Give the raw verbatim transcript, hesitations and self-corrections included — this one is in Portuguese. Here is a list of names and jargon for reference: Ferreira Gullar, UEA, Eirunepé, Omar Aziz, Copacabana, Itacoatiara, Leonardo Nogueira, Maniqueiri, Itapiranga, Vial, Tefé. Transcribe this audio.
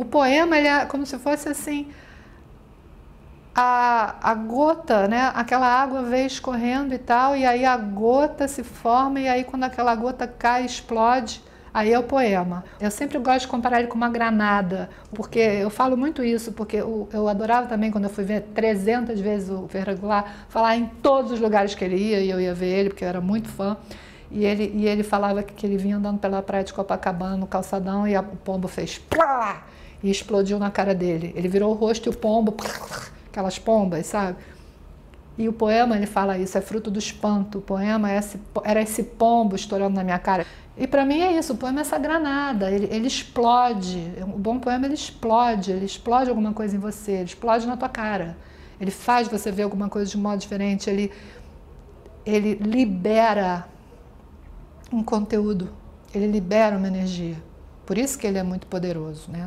O poema, ele é como se fosse assim, a, a gota, né? Aquela água veio escorrendo e tal, e aí a gota se forma, e aí quando aquela gota cai, explode, aí é o poema. Eu sempre gosto de comparar ele com uma granada, porque eu falo muito isso, porque eu, eu adorava também, quando eu fui ver trezentas vezes o Ferreira Gullar, falar em todos os lugares que ele ia, e eu ia ver ele, porque eu era muito fã. E ele, e ele falava que ele vinha andando pela praia de Copacabana, no calçadão, e a, o pombo fez plá, e explodiu na cara dele. Ele virou o rosto e o pombo, plá, aquelas pombas, sabe? E o poema, ele fala isso, é fruto do espanto. O poema é esse, era esse pombo estourando na minha cara. E para mim é isso, o poema é essa granada, ele, ele explode. O bom poema, ele explode, ele explode alguma coisa em você, ele explode na tua cara. Ele faz você ver alguma coisa de um modo diferente, ele, ele libera um conteúdo, ele libera uma energia. Por isso que ele é muito poderoso, né?